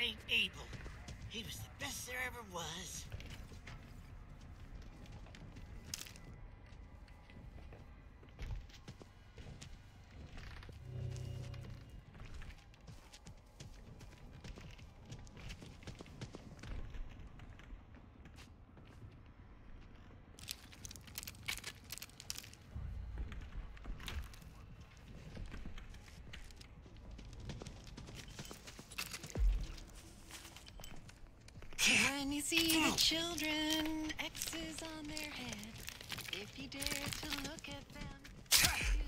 ain't Abel. He was the best there ever was. When you see the children, X's on their head, if you dare to look at them, you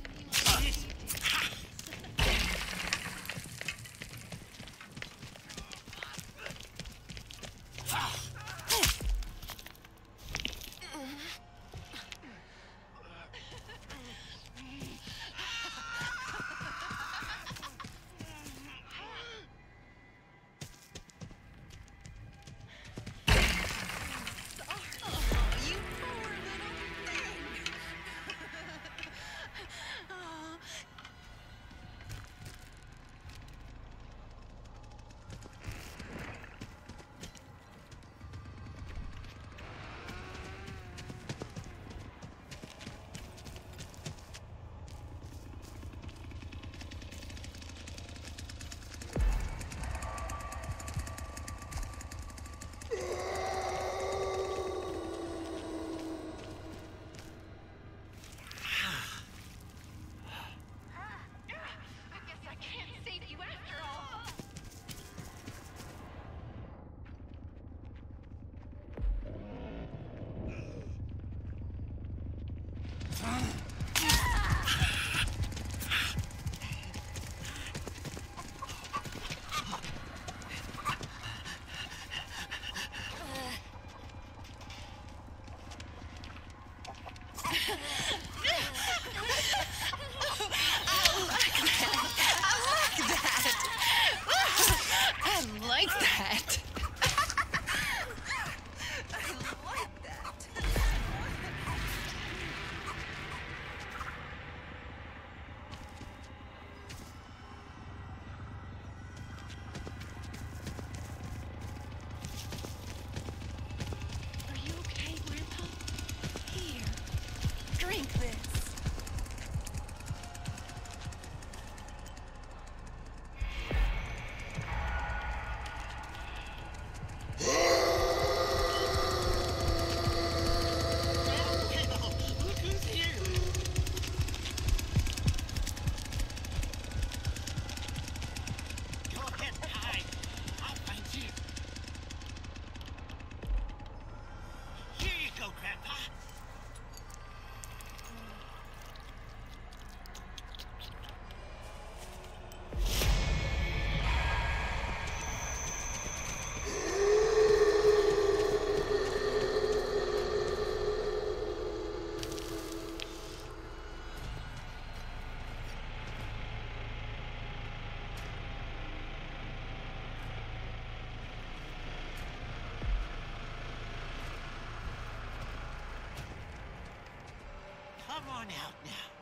will be out now.